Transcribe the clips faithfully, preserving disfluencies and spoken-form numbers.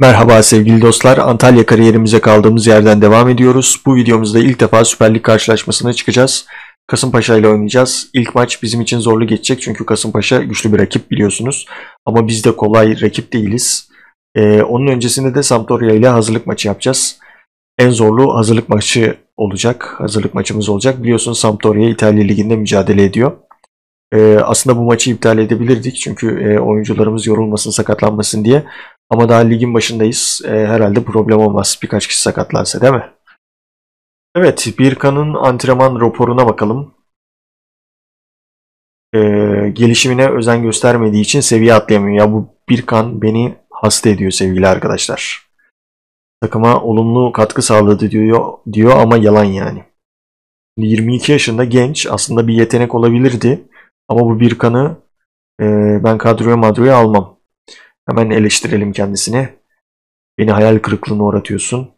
Merhaba sevgili dostlar, Antalya kariyerimize kaldığımız yerden devam ediyoruz. Bu videomuzda ilk defa Süper Lig karşılaşmasına çıkacağız. Kasımpaşa ile oynayacağız. İlk maç bizim için zorlu geçecek çünkü Kasımpaşa güçlü bir rakip biliyorsunuz. Ama biz de kolay rakip değiliz. Ee, onun öncesinde de Sampdoria ile hazırlık maçı yapacağız. En zorlu hazırlık maçı olacak, hazırlık maçımız olacak. Biliyorsunuz Sampdoria İtalya Ligi'nde mücadele ediyor. Ee, aslında bu maçı iptal edebilirdik çünkü e, oyuncularımız yorulmasın, sakatlanmasın diye. Ama daha ligin başındayız. E, herhalde problem olmaz. Birkaç kişi sakatlansa değil mi? Evet, Birkan'ın antrenman raporuna bakalım. E, gelişimine özen göstermediği için seviye atlayamıyor. Ya bu Birkan beni hasta ediyor sevgili arkadaşlar. Takıma olumlu katkı sağladı diyor, diyor ama yalan yani. yirmi iki yaşında genç, aslında bir yetenek olabilirdi. Ama bu Birkan'ı e, ben kadroya madroya almam. Hemen eleştirelim kendisini. Beni hayal kırıklığına uğratıyorsun.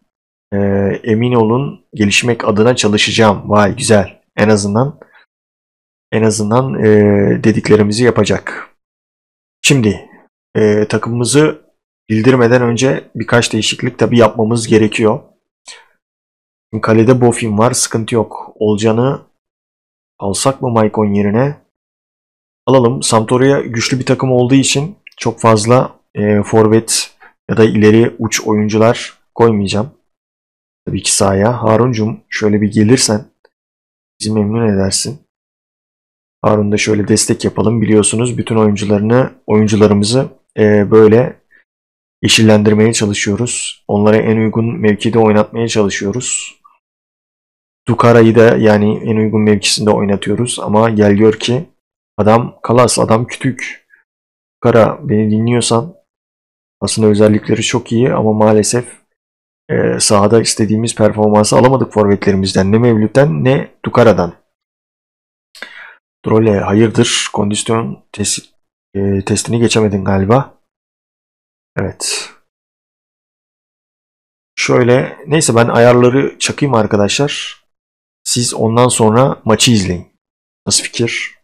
Ee, emin olun gelişmek adına çalışacağım. Vay güzel. En azından en azından e, dediklerimizi yapacak. Şimdi e, takımımızı bildirmeden önce birkaç değişiklik tabii yapmamız gerekiyor. Şimdi kalede Bofin var. Sıkıntı yok. Olcan'ı alsak mı Maicon yerine? Alalım. Sampdoria güçlü bir takım olduğu için çok fazla E, forvet ya da ileri uç oyuncular koymayacağım. Tabii ki sahaya. Haruncum şöyle bir gelirsen bizi memnun edersin. Harun'da şöyle destek yapalım. Biliyorsunuz bütün oyuncularını oyuncularımızı e, böyle yeşillendirmeye çalışıyoruz. Onlara en uygun mevkide oynatmaya çalışıyoruz. Dukara'yı da yani en uygun mevkisinde oynatıyoruz. Ama gel gör ki adam kalas, adam kütük. Dukara, beni dinliyorsan aslında özellikleri çok iyi ama maalesef e, sahada istediğimiz performansı alamadık forvetlerimizden. Ne Mevlüt'ten ne Dukara'dan. Drolé hayırdır? Kondisyon testi, e, testini geçemedin galiba. Evet. Şöyle neyse ben ayarları çakayım arkadaşlar. Siz ondan sonra maçı izleyin. Nasıl fikir?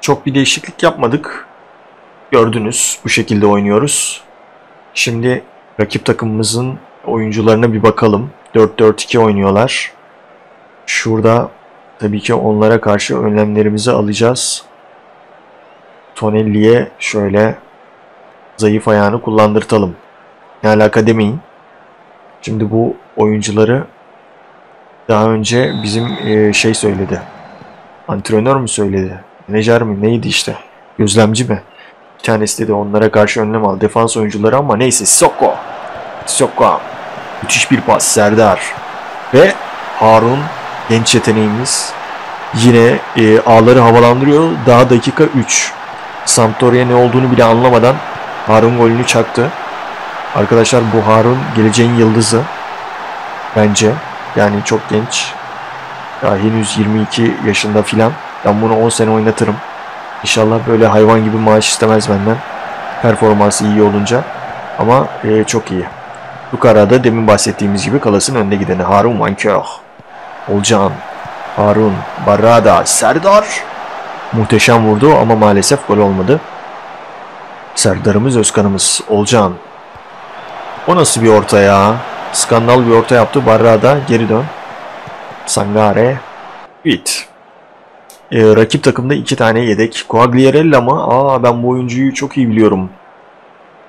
Çok bir değişiklik yapmadık. Gördünüz. Bu şekilde oynuyoruz. Şimdi rakip takımımızın oyuncularına bir bakalım. dört dört iki oynuyorlar. Şurada tabii ki onlara karşı önlemlerimizi alacağız. Tonelli'ye şöyle zayıf ayağını kullandırtalım. Ne alaka demeyin. Şimdi bu oyuncuları daha önce bizim şey söyledi. Antrenör mü söyledi? Menajer mi? Neydi işte? Gözlemci mi? Bir tanesi de onlara karşı önlem al. Defans oyuncuları ama neyse. Sokko. Sokko. Müthiş bir pas. Serdar. Ve Harun genç yeteneğimiz. Yine e, ağları havalandırıyor. Daha dakika üç. Sampdoria ne olduğunu bile anlamadan Harun golünü çaktı. Arkadaşlar bu Harun geleceğin yıldızı. Bence. Yani çok genç. Daha henüz yirmi iki yaşında filan. Ben bunu on sene oynatırım. İnşallah böyle hayvan gibi maaş istemez benden. Performansı iyi olunca. Ama e, çok iyi. Dukara da demin bahsettiğimiz gibi kalasın önde gideni. Harun Van Körman. Olcan. Harun. Barada. Serdar. Muhteşem vurdu ama maalesef gol olmadı. Serdar'ımız Özkan'ımız. Olcan. O nasıl bir orta ya? Skandal bir orta yaptı. Barada geri dön. Sangare. Bit. Ee, rakip takımda iki tane yedek. Quagliarella mı? Aa ben bu oyuncuyu çok iyi biliyorum.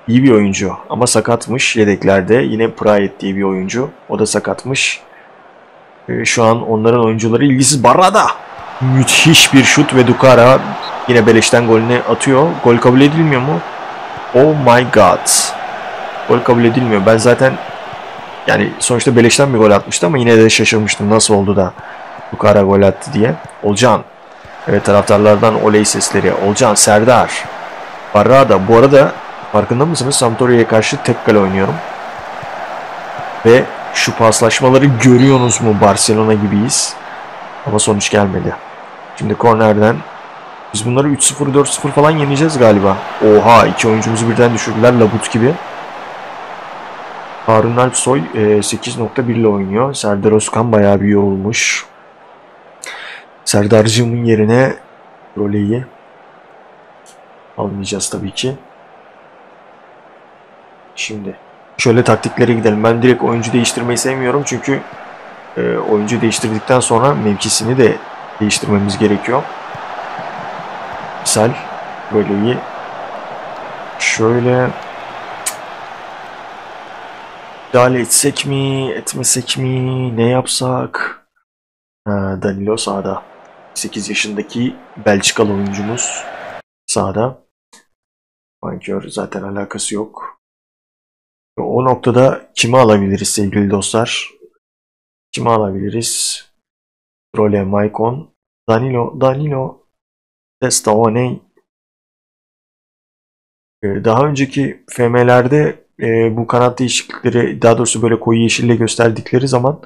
İyi bir oyuncu ama sakatmış yedeklerde. Yine Praet diye bir oyuncu. O da sakatmış. Ee, şu an onların oyuncuları ilgisiz. Barada! Müthiş bir şut ve Dukara yine beleşten golünü atıyor. Gol kabul edilmiyor mu? Oh my god. Gol kabul edilmiyor. Ben zaten yani sonuçta beleşten bir gol atmıştı ama yine de şaşırmıştım. Nasıl oldu da Dukara gol attı diye. Olcan. Evet, taraftarlardan oley sesleri. Olcan, Serdar, Barada. Bu arada farkında mısınız? Sampdoria'ya karşı tek kale oynuyorum. Ve şu paslaşmaları görüyorsunuz mu? Barcelona gibiyiz. Ama sonuç gelmedi. Şimdi kornerden. Biz bunları üç sıfır, dört sıfır falan yeneceğiz galiba. Oha, iki oyuncumuzu birden düşürdüler. Labut gibi. Harun Alp Soy sekiz nokta bir ile oynuyor. Serdar Özkan bayağı bir yorulmuş. Serdar'cığımın yerine Drolé'yi almayacağız tabii ki. Şimdi şöyle taktiklere gidelim. Ben direkt oyuncu değiştirmeyi sevmiyorum çünkü e, oyuncu değiştirdikten sonra mevkisini de değiştirmemiz gerekiyor. Misal böyle iyi. Şöyle müdahale etsek mi, etmesek mi, ne yapsak? Ha, Danilo sağda. sekiz yaşındaki Belçikalı oyuncumuz sağda. Van Körman zaten alakası yok. O noktada kimi alabiliriz sevgili dostlar? Kimi alabiliriz? Drolé, Maicon, Danilo, Danilo, Testa Oney. Daha önceki F M'lerde e, bu kanat değişiklikleri, daha doğrusu böyle koyu yeşille gösterdikleri zaman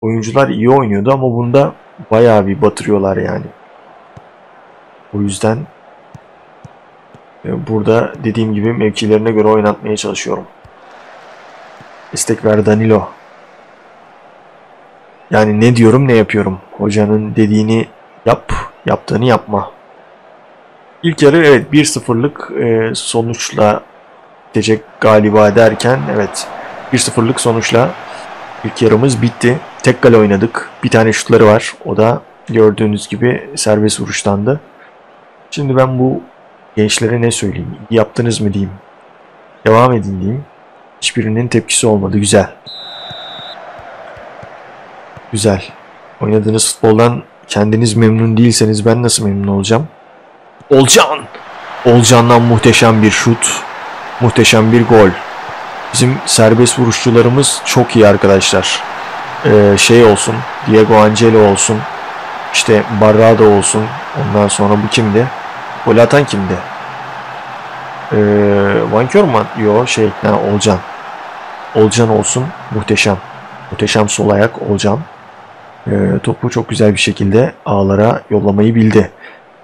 oyuncular iyi oynuyordu ama bunda bayağı bir batırıyorlar yani. O yüzden e, burada dediğim gibi mevkilerine göre oynatmaya çalışıyorum. İstek ver Danilo. Yani ne diyorum ne yapıyorum. Hocanın dediğini yap, yaptığını yapma. İlk yarı evet bir sıfırlık e, sonuçla bitecek galiba derken evet bir sıfırlık sonuçla ilk yarımız bitti. Tek kale oynadık. Bir tane şutları var. O da gördüğünüz gibi serbest vuruştandı. Şimdi ben bu gençlere ne söyleyeyim? Yaptınız mı diyeyim. Devam edin diyeyim. Hiçbirinin tepkisi olmadı. Güzel. Güzel. Oynadığınız futboldan kendiniz memnun değilseniz ben nasıl memnun olacağım? Olcan! Olcan'dan muhteşem bir şut. Muhteşem bir gol. Bizim serbest vuruşçularımız çok iyi arkadaşlar. Ee, şey olsun. Diego Ancelot olsun. İşte Barada olsun. Ondan sonra bu kimdi? Polatan kimdi? Ee, Van Körman. Yo şey. Ha, Olcan. Olcan olsun. Muhteşem. Muhteşem sol ayak Olcan. Ee, topu çok güzel bir şekilde ağlara yollamayı bildi.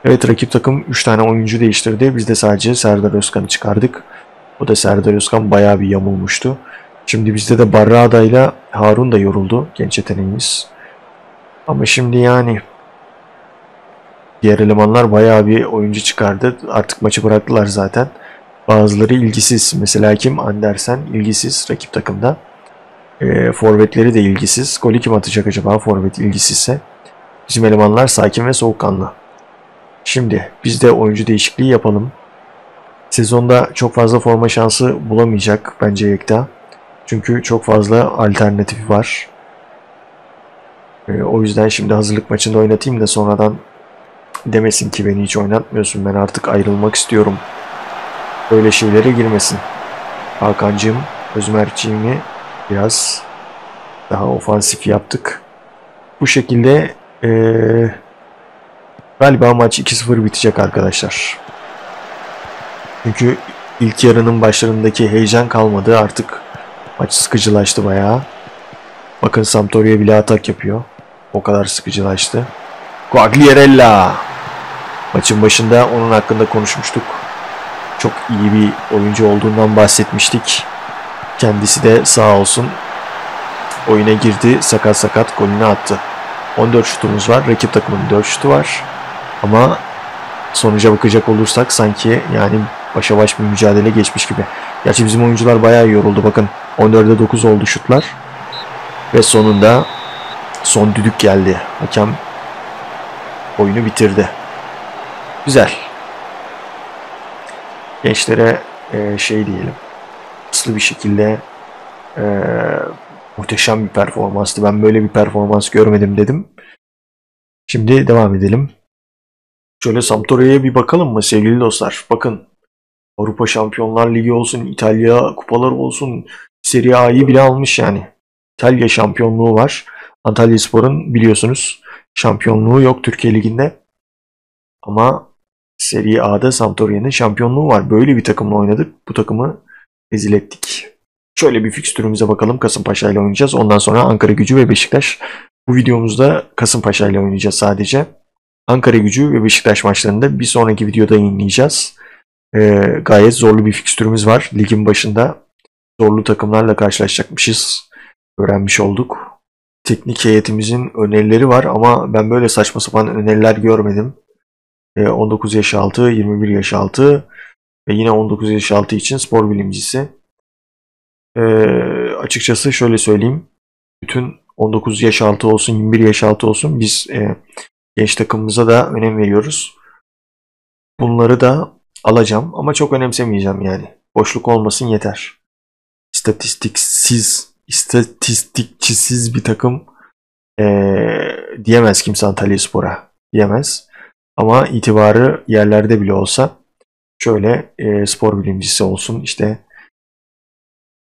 Evet rakip takım üç tane oyuncu değiştirdi. Biz de sadece Serdar Özkan'ı çıkardık. O da Serdar Özkan bayağı bir yamulmuştu. Şimdi bizde de Barada ile Harun da yoruldu. Genç yeteneğimiz. Ama şimdi yani diğer elemanlar bayağı bir oyuncu çıkardı. Artık maçı bıraktılar zaten. Bazıları ilgisiz. Mesela kim? Anderson ilgisiz rakip takımda. E, forvetleri de ilgisiz. Golü kim atacak acaba forvet ilgisizse? Bizim elemanlar sakin ve soğukkanlı. Şimdi biz de oyuncu değişikliği yapalım. Sezonda çok fazla forma şansı bulamayacak bence Yekta. Çünkü çok fazla alternatifi var. Ee, o yüzden şimdi hazırlık maçında oynatayım da sonradan demesin ki beni hiç oynatmıyorsun. Ben artık ayrılmak istiyorum. Böyle şeylere girmesin. Hakan'cığım, Özmerciğimi biraz daha ofansif yaptık. Bu şekilde... Ee, Galiba maç iki sıfır bitecek arkadaşlar. Çünkü ilk yarının başlarındaki heyecan kalmadı. Artık maç sıkıcılaştı bayağı. Bakın Sampdoria bile atak yapıyor. O kadar sıkıcılaştı. Quagliarella. Maçın başında onun hakkında konuşmuştuk. Çok iyi bir oyuncu olduğundan bahsetmiştik. Kendisi de sağ olsun oyuna girdi. Sakat sakat golünü attı. on dört şutumuz var. Rakip takımın dört şutu var. Ama sonuca bakacak olursak sanki yani başa baş bir mücadele geçmiş gibi. Gerçi bizim oyuncular bayağı yoruldu. Bakın on dörde dokuz oldu şutlar. Ve sonunda son düdük geldi. Hakem oyunu bitirdi. Güzel. Gençlere e, şey diyelim. Hızlı bir şekilde e, muhteşem bir performanstı. Ben böyle bir performans görmedim dedim. Şimdi devam edelim. Şöyle Sampdoria'ya bir bakalım mı sevgili dostlar? Bakın Avrupa Şampiyonlar Ligi olsun, İtalya kupaları olsun, Serie A'yı bile almış yani. İtalya şampiyonluğu var. Antalyaspor'un biliyorsunuz şampiyonluğu yok Türkiye Ligi'nde. Ama Serie A'da Sampdoria'nın şampiyonluğu var. Böyle bir takımla oynadık. Bu takımı rezil ettik. Şöyle bir fikstürümüze bakalım. Kasımpaşa ile oynayacağız. Ondan sonra Ankara Gücü ve Beşiktaş. Bu videomuzda Kasımpaşa ile oynayacağız sadece. Ankara Gücü ve Beşiktaş maçlarını da bir sonraki videoda yayınlayacağız. Ee, gayet zorlu bir fikstürümüz var. Ligin başında zorlu takımlarla karşılaşacakmışız. Öğrenmiş olduk. Teknik heyetimizin önerileri var ama ben böyle saçma sapan öneriler görmedim. Ee, on dokuz yaş altı, yirmi bir yaş altı ve yine on dokuz yaş altı için spor bilimcisi. E, açıkçası şöyle söyleyeyim. Bütün on dokuz yaş altı olsun, yirmi bir yaş altı olsun biz e, genç takımımıza da önem veriyoruz. Bunları da alacağım ama çok önemsemeyeceğim yani. Boşluk olmasın yeter. İstatistiksiz, istatistikçisiz bir takım e, diyemez kimse Antalyaspor'a. Diyemez. Ama itibarı yerlerde bile olsa şöyle e, spor bilimcisi olsun işte.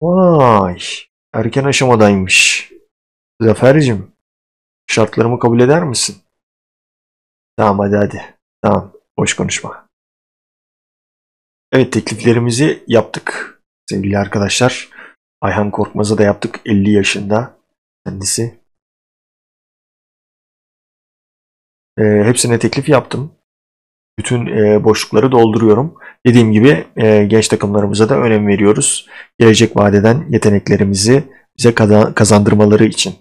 Vay, erken aşamadaymış. Zafer'cim, şartlarımı kabul eder misin? Tamam, hadi hadi. Tamam, boş konuşma. Evet, tekliflerimizi yaptık sevgili arkadaşlar. Ayhan Korkmaz'a da yaptık, elli yaşında kendisi. E, hepsine teklif yaptım. Bütün e, boşlukları dolduruyorum. Dediğim gibi e, genç takımlarımıza da önem veriyoruz. Gelecek vadeden yeteneklerimizi bize kazandırmaları için.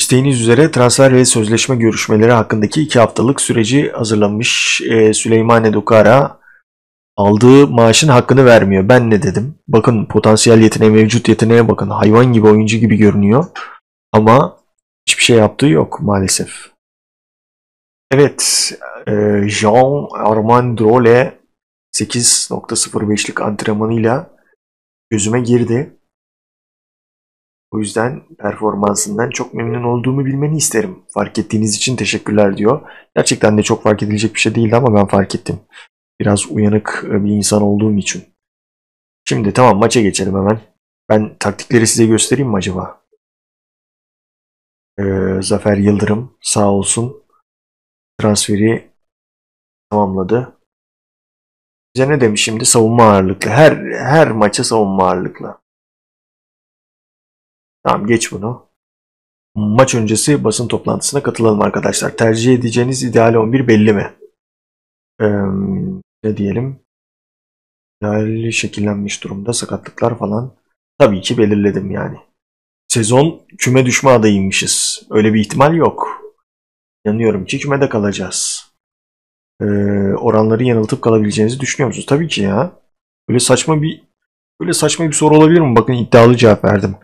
İsteğiniz üzere transfer ve sözleşme görüşmeleri hakkındaki iki haftalık süreci hazırlanmış. E, Süleymane Dukara aldığı maaşın hakkını vermiyor. Ben ne dedim? Bakın potansiyel yeteneğe, mevcut yeteneğe bakın. Hayvan gibi, oyuncu gibi görünüyor. Ama hiçbir şey yaptığı yok maalesef. Evet, e, Jean Armand Drolé sekiz nokta sıfır beşlik antrenmanıyla gözüme girdi. O yüzden performansından çok memnun olduğumu bilmeni isterim. Fark ettiğiniz için teşekkürler diyor. Gerçekten de çok fark edilecek bir şey değildi ama ben fark ettim. Biraz uyanık bir insan olduğum için. Şimdi tamam, maça geçelim hemen. Ben taktikleri size göstereyim mi acaba? E, Zafer Yıldırım sağ olsun. Transferi tamamladı. Bize ne demiş şimdi? Savunma ağırlıklı. Her her maça savunma ağırlıklı. Tamam, geç bunu. Maç öncesi basın toplantısına katılalım arkadaşlar. Tercih edeceğiniz ideal on bir belli mi? Ee, ne diyelim? İdeal şekillenmiş durumda, sakatlıklar falan. Tabii ki belirledim yani. Sezon küme düşme adayıymışız. Öyle bir ihtimal yok. Yanıyorum ki kümede kalacağız. Ee, oranları yanıltıp kalabileceğinizi düşünüyor musunuz? Tabii ki ya. Böyle saçma bir böyle saçma bir soru olabilir mi? Bakın iddialı cevap verdim.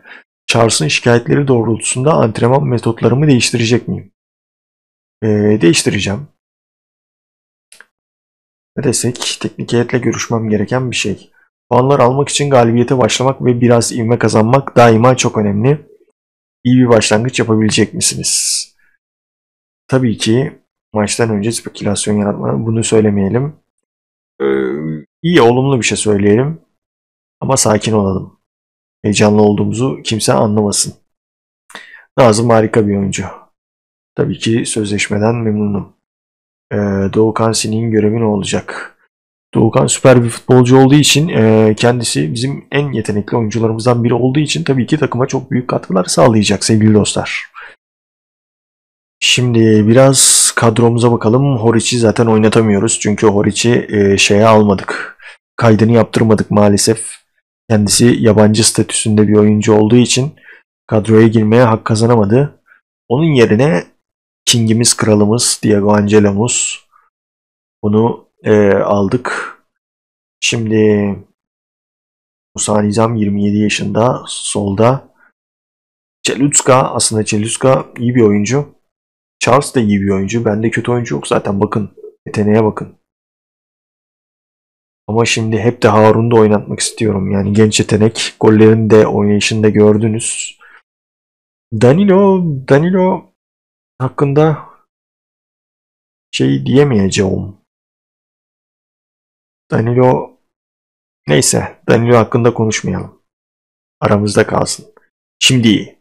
Charles'ın şikayetleri doğrultusunda antrenman metotlarımı değiştirecek miyim? Ee, değiştireceğim. Ne desek? Teknik heyetle görüşmem gereken bir şey. Puanlar almak için galibiyete başlamak ve biraz ivme kazanmak daima çok önemli. İyi bir başlangıç yapabilecek misiniz? Tabii ki maçtan önce spekülasyon yaratma, bunu söylemeyelim. Ee, iyi, olumlu bir şey söyleyelim. Ama sakin olalım. Heyecanlı olduğumuzu kimse anlamasın. Nazım harika bir oyuncu. Tabii ki sözleşmeden memnunum. Ee, Doğukan Sin'in görevi ne olacak? Doğukan süper bir futbolcu olduğu için e, kendisi bizim en yetenekli oyuncularımızdan biri olduğu için tabii ki takıma çok büyük katkılar sağlayacak sevgili dostlar. Şimdi biraz kadromuza bakalım. Horici zaten oynatamıyoruz. Çünkü Horici e, şeye almadık. Kaydını yaptırmadık maalesef. Kendisi yabancı statüsünde bir oyuncu olduğu için kadroya girmeye hak kazanamadı. Onun yerine King'imiz, kralımız, Diego Ancelot'umuz. Bunu e, aldık. Şimdi Musa Nizam yirmi yedi yaşında. Solda. Celuzka. Aslında Celuzka iyi bir oyuncu. Charles da iyi bir oyuncu. Bende kötü oyuncu yok zaten. Bakın. Yeteneğe bakın. Ama şimdi hep de Harun'u da oynatmak istiyorum. Yani genç yetenek. Gollerin de oynayışını da gördünüz. Danilo. Danilo hakkında şey diyemeyeceğim. Danilo neyse. Danilo hakkında konuşmayalım. Aramızda kalsın. Şimdi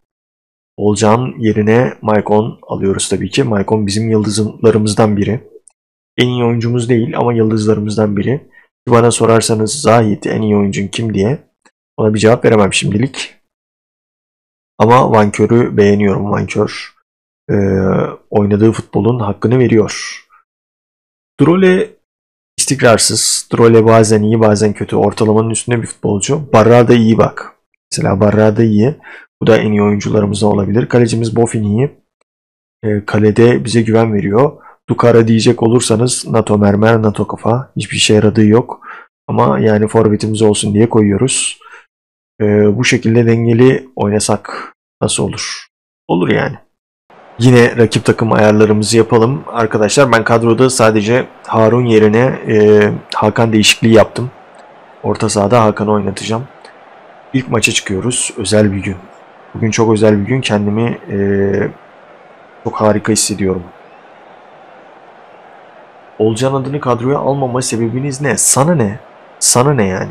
Olcan yerine Maicon alıyoruz tabii ki. Maicon bizim yıldızlarımızdan biri. En iyi oyuncumuz değil ama yıldızlarımızdan biri. Bana sorarsanız Zahit'i en iyi oyuncun kim diye ona bir cevap veremem şimdilik. Ama Van Kör'ü beğeniyorum. Van Kör e, oynadığı futbolun hakkını veriyor. Drolé istikrarsız. Drolé bazen iyi bazen kötü. Ortalamanın üstünde bir futbolcu. Barada iyi bak. Mesela Barada iyi. Bu da en iyi oyuncularımızdan olabilir. Kalecimiz Bofin iyi. E, kalede bize güven veriyor. Dukara diyecek olursanız NATO mermer, NATO kafa. Hiçbir işe yaradığı yok. Ama yani forvetimiz olsun diye koyuyoruz. Ee, bu şekilde dengeli oynasak nasıl olur? Olur yani. Yine rakip takım ayarlarımızı yapalım. Arkadaşlar ben kadroda sadece Harun yerine e, Hakan değişikliği yaptım. Orta sahada Hakan'ı oynatacağım. İlk maça çıkıyoruz. Özel bir gün. Bugün çok özel bir gün. Kendimi e, çok harika hissediyorum. Olcan adını kadroya almama sebebiniz ne? Sana ne? Sana ne yani?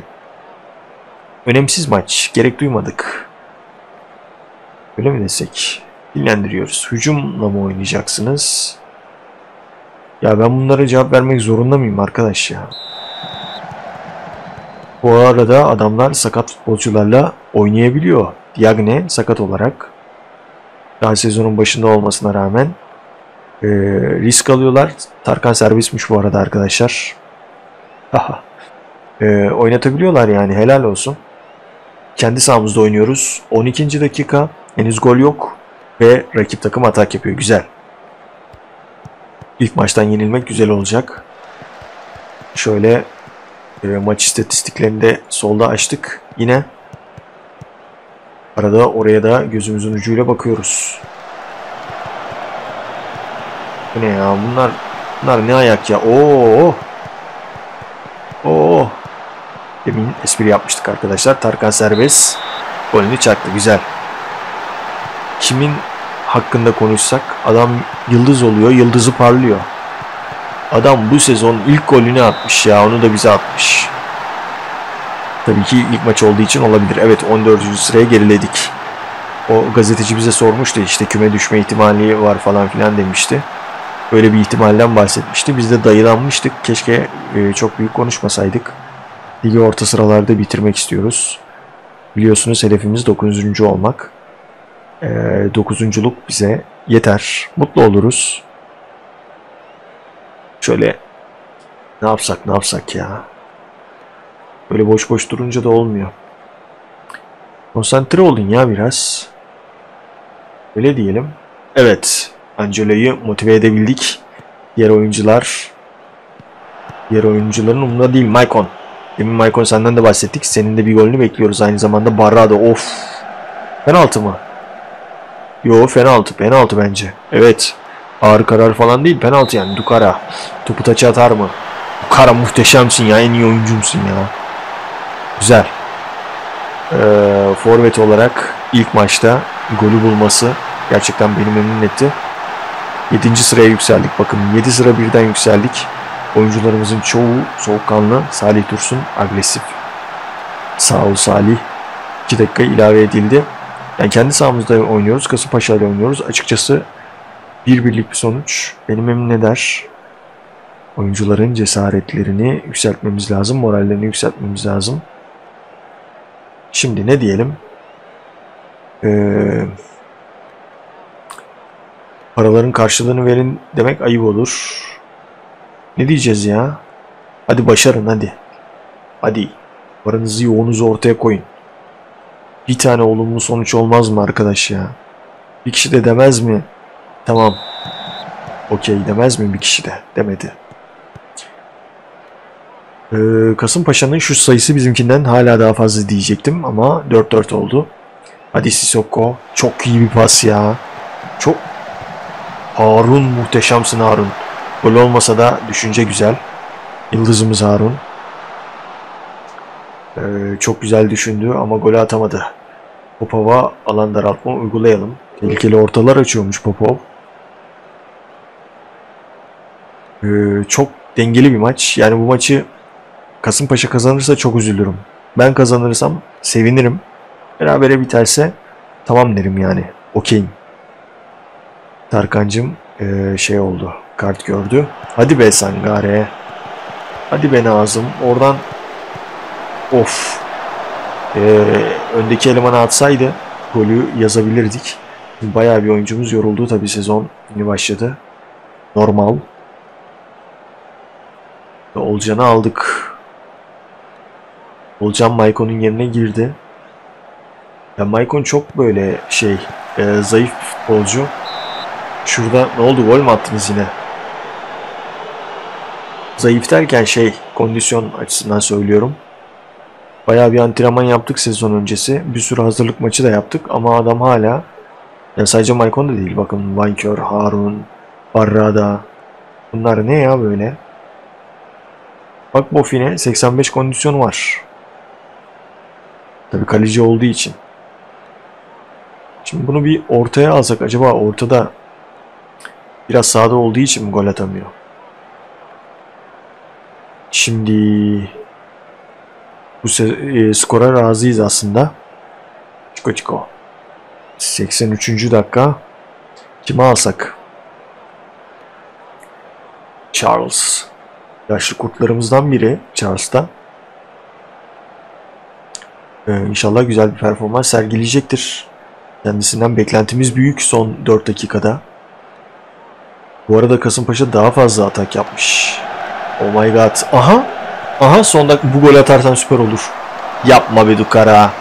Önemsiz maç. Gerek duymadık. Öyle mi desek? Dinlendiriyoruz. Hücumla mı oynayacaksınız? Ya ben bunlara cevap vermek zorunda mıyım arkadaş ya? Bu arada adamlar sakat futbolcularla oynayabiliyor. Diagne sakat olarak. Daha sezonun başında olmasına rağmen e, risk alıyorlar. Tarkan servismiş bu arada arkadaşlar. Aha. E, oynatabiliyorlar yani, helal olsun. Kendi sahamızda oynuyoruz. on ikinci dakika, henüz gol yok ve rakip takım atak yapıyor. Güzel. İlk maçtan yenilmek güzel olacak. Şöyle e, maç istatistiklerini de solda açtık yine. Arada oraya da gözümüzün ucuyla bakıyoruz. Bu ne ya? Bunlar, bunlar ne ayak ya? Oo. Oo. Demin espri yapmıştık arkadaşlar. Tarkan serbest. Golünü çaktı. Güzel. Kimin hakkında konuşsak adam yıldız oluyor. Yıldızı parlıyor. Adam bu sezon ilk golünü atmış ya. Onu da bize atmış. Tabii ki ilk maç olduğu için olabilir. Evet, on dördüncü sıraya geriledik. O gazeteci bize sormuştu işte, küme düşme ihtimali var falan filan demişti. Böyle bir ihtimalden bahsetmişti. Biz de dayılanmıştık. Keşke e, çok büyük konuşmasaydık. Ligi orta sıralarda bitirmek istiyoruz. Biliyorsunuz hedefimiz dokuzuncu olmak. E, dokuzunculuk bize yeter. Mutlu oluruz. Şöyle ne yapsak ne yapsak ya. Böyle boş boş durunca da olmuyor. Konsantre olun ya biraz. Öyle diyelim. Evet. Ancelot'u motive edebildik. Diğer oyuncular. Diğer oyuncuların umurunda değil. Maicon. Demin Maicon senden de bahsettik. Senin de bir golünü bekliyoruz. Aynı zamanda Barada. Of. Penaltı mı? Yo, penaltı. Penaltı bence. Evet. Ağır karar falan değil. Penaltı yani. Dukara. Topu taça atar mı? Dukara muhteşemsin ya. En iyi oyuncumsun ya. Güzel. Ee, forvet olarak ilk maçta golü bulması gerçekten beni memnun etti. yedinci sıraya yükseldik. Bakın yedi sıra birden yükseldik. Oyuncularımızın çoğu soğukkanlı. Salih Dursun agresif. Sağ ol Salih. iki dakika ilave edildi. Yani kendi sahamızda oynuyoruz. Kasımpaşa ile oynuyoruz. Açıkçası bir birlik bir sonuç beni memnun eder. Oyuncuların cesaretlerini yükseltmemiz lazım. Morallerini yükseltmemiz lazım. Şimdi ne diyelim? Ee, paraların karşılığını verin demek ayıp olur. Ne diyeceğiz ya? Hadi başarın hadi. Hadi. Paranızı yoğunuzu ortaya koyun. Bir tane olumlu sonuç olmaz mı arkadaş ya? Bir kişi de demez mi? Tamam. Okey demez mi bir kişi de? Demedi. Ee, Kasımpaşa'nın şu sayısı bizimkinden hala daha fazla diyecektim ama dört dört oldu. Hadi Sokko, çok iyi bir pas ya. Çok. Harun muhteşemsin Harun. Gol olmasa da düşünce güzel. Yıldızımız Harun. Ee, çok güzel düşündü ama golü atamadı. Popova alan daraltma uygulayalım. Tehlikeli ortalar açıyormuş Popov. Ee, çok dengeli bir maç. Yani bu maçı Kasımpaşa kazanırsa çok üzülürüm. Ben kazanırsam sevinirim. Berabere biterse tamam derim yani. Okeyim. Tarkancım ee, şey oldu. Kart gördü. Hadi be Sangare. Hadi be Nazım. Oradan of. E, öndeki elemana atsaydı golü yazabilirdik. Bayağı bir oyuncumuz yoruldu. Tabii sezon yeni başladı. Normal. Olcan'ı aldık. Olcan Maicon'un yerine girdi. Ya Maicon çok böyle şey e, zayıf bir futbolcu. Şurada ne oldu, gol mü attınız yine? Zayıf derken şey kondisyon açısından söylüyorum. Bayağı bir antrenman yaptık sezon öncesi. Bir sürü hazırlık maçı da yaptık ama adam hala, yani sadece Maicon da değil bakın, Van Körman, Harun, Barada, bunlar ne ya böyle? Bak Bofin'e seksen beş kondisyon var. Tabii kaleci olduğu için. Şimdi bunu bir ortaya alsak acaba, ortada biraz sağda olduğu için mi gol atamıyor? Şimdi bu e, skora razıyız aslında. Çiko çiko. seksen üçüncü dakika. Kimi alsak? Charles. Yaşlı kurtlarımızdan biri Charles'ta. Ee, inşallah güzel bir performans sergileyecektir. Kendisinden beklentimiz büyük son dört dakikada. Bu arada Kasımpaşa daha fazla atak yapmış. Oh my god. Aha. Aha son dakika bu golü atarsan süper olur. Yapma be Dukara.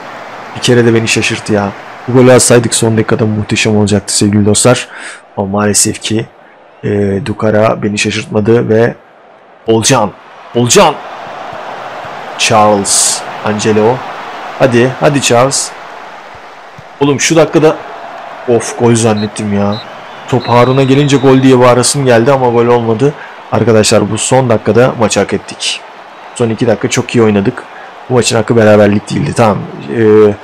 Bir kere de beni şaşırttı ya. Bu golü atsaydık son dakikada muhteşem olacaktı sevgili dostlar. Ama maalesef ki e, Dukara beni şaşırtmadı ve Olcan. Olcan. Charles. Ancelot. Hadi. Hadi Charles. Oğlum şu dakikada of gol zannettim ya. Top Harun'a gelince gol diye bağırasım geldi ama gol olmadı. Arkadaşlar bu son dakikada maçı hak ettik. Son iki dakika çok iyi oynadık. Bu maçın hakkı beraberlik değildi. Tamam. Ee,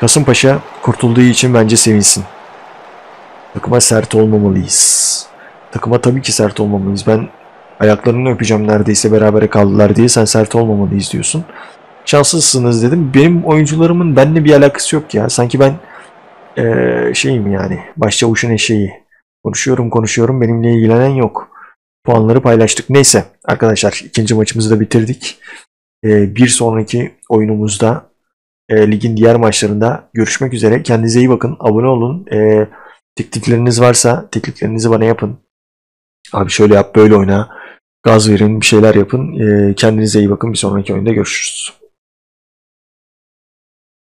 Kasımpaşa kurtulduğu için bence sevinsin. Takıma sert olmamalıyız. Takıma tabii ki sert olmamalıyız. Ben ayaklarını öpeceğim neredeyse berabere kaldılar diye, sen sert olmamalıyız diyorsun. Şanssızsınız dedim. Benim oyuncularımın benimle bir alakası yok ya. Sanki ben ee, şeyim yani. Başçavuşun eşeği. Konuşuyorum konuşuyorum. Benimle ilgilenen yok. Puanları paylaştık. Neyse arkadaşlar, ikinci maçımızı da bitirdik. Ee, bir sonraki oyunumuzda e, ligin diğer maçlarında görüşmek üzere. Kendinize iyi bakın. Abone olun. E, teklifleriniz varsa tekliflerinizi bana yapın. Abi şöyle yap, böyle oyna. Gaz verin, bir şeyler yapın. E, kendinize iyi bakın. Bir sonraki oyunda görüşürüz.